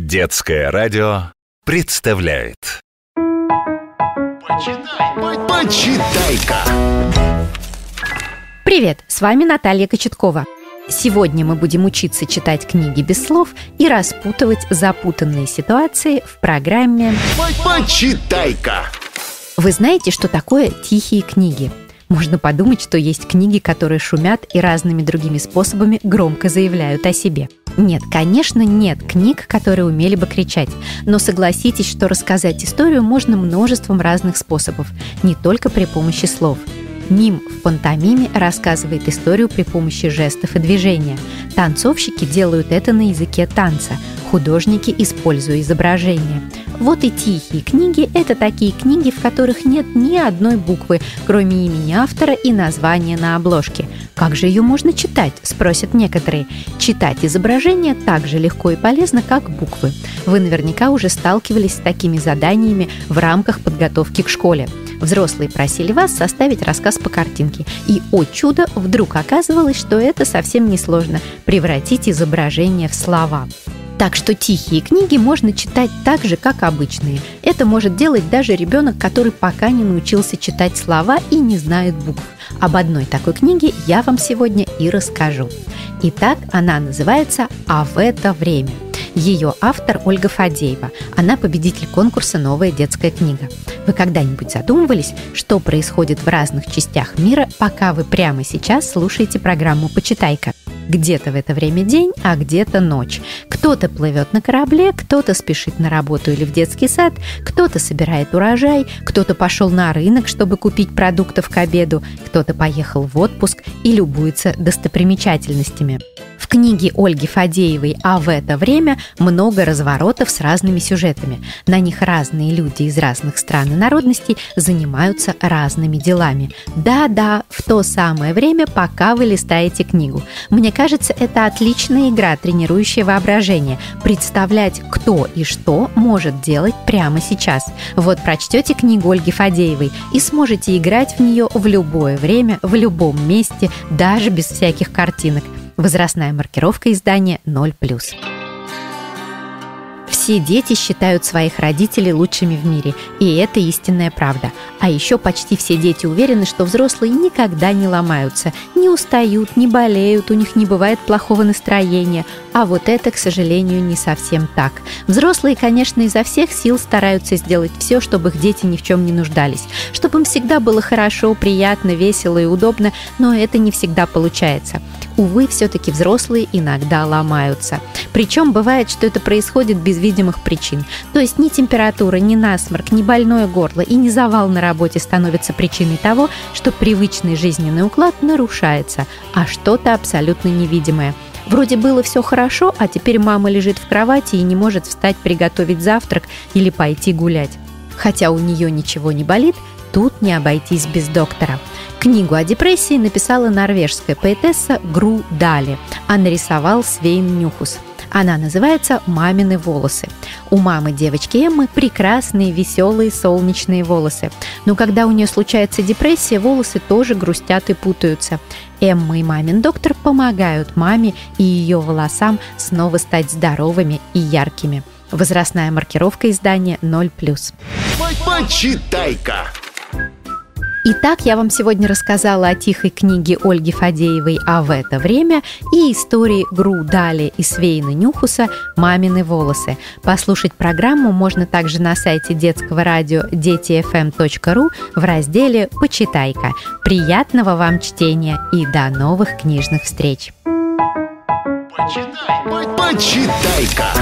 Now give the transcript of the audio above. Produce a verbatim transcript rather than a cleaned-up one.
Детское радио представляет. Почитай, почитайка. Привет, с вами Наталья Кочеткова. Сегодня мы будем учиться читать книги без слов и распутывать запутанные ситуации в программе «Почитайка». Вы знаете, что такое тихие книги? Можно подумать, что есть книги, которые шумят и разными другими способами громко заявляют о себе. Нет, конечно, нет книг, которые умели бы кричать. Но согласитесь, что рассказать историю можно множеством разных способов, не только при помощи слов. Мим в пантомиме рассказывает историю при помощи жестов и движения. Танцовщики делают это на языке танца, художники используя изображения. Вот и тихие книги – это такие книги, в которых нет ни одной буквы, кроме имени автора и названия на обложке. Как же ее можно читать, спросят некоторые. Читать изображения так же легко и полезно, как буквы. Вы наверняка уже сталкивались с такими заданиями в рамках подготовки к школе. Взрослые просили вас составить рассказ по картинке. И, о чудо, вдруг оказывалось, что это совсем несложно – превратить изображение в слова. Так что тихие книги можно читать так же, как обычные. Это может делать даже ребенок, который пока не научился читать слова и не знает букв. Об одной такой книге я вам сегодня и расскажу. Итак, она называется «А в это время». Ее автор Ольга Фадеева. Она победитель конкурса «Новая детская книга». Вы когда-нибудь задумывались, что происходит в разных частях мира, пока вы прямо сейчас слушаете программу «Почитайка»? Где-то в это время день, а где-то ночь. Кто-то плывет на корабле, кто-то спешит на работу или в детский сад, кто-то собирает урожай, кто-то пошел на рынок, чтобы купить продуктов к обеду, кто-то поехал в отпуск и любуется достопримечательностями. В книге Ольги Фадеевой «А в это время» много разворотов с разными сюжетами. На них разные люди из разных стран и народностей занимаются разными делами. Да-да, в то самое время, пока вы листаете книгу. Мне кажется, это отличная игра, тренирующая воображение. Представлять, кто и что может делать прямо сейчас. Вот прочтете книгу Ольги Фадеевой и сможете играть в нее в любое время, в любом месте, даже без всяких картинок. Возрастная маркировка издания ноль плюс. Все дети считают своих родителей лучшими в мире, и это истинная правда. А еще почти все дети уверены, что взрослые никогда не ломаются, не устают, не болеют, у них не бывает плохого настроения. А вот это, к сожалению, не совсем так. Взрослые, конечно, изо всех сил стараются сделать все, чтобы их дети ни в чем не нуждались, чтобы им всегда было хорошо, приятно, весело и удобно, но это не всегда получается. Увы, все-таки взрослые иногда ломаются. Причем бывает, что это происходит без видимых причин. То есть ни температура, ни насморк, ни больное горло и ни завал на работе становятся причиной того, что привычный жизненный уклад нарушается, а что-то абсолютно невидимое. Вроде было все хорошо, а теперь мама лежит в кровати и не может встать приготовить завтрак или пойти гулять. Хотя у нее ничего не болит, тут не обойтись без доктора. Книгу о депрессии написала норвежская поэтесса Гру Дали, а нарисовал Свейн Нюхус. Она называется «Мамины волосы». У мамы девочки Эммы прекрасные, веселые, солнечные волосы. Но когда у нее случается депрессия, волосы тоже грустят и путаются. Эмма и мамин доктор помогают маме и ее волосам снова стать здоровыми и яркими. Возрастная маркировка издания ноль плюс. Почитай-ка! Итак, я вам сегодня рассказала о тихой книге Ольги Фадеевой «А в это время» и истории Гру Дали и Свейна Нюхуса «Мамины волосы». Послушать программу можно также на сайте Детского радио дети эф эм точка ру в разделе «Почитайка». Приятного вам чтения и до новых книжных встреч! Почитай, почитайка!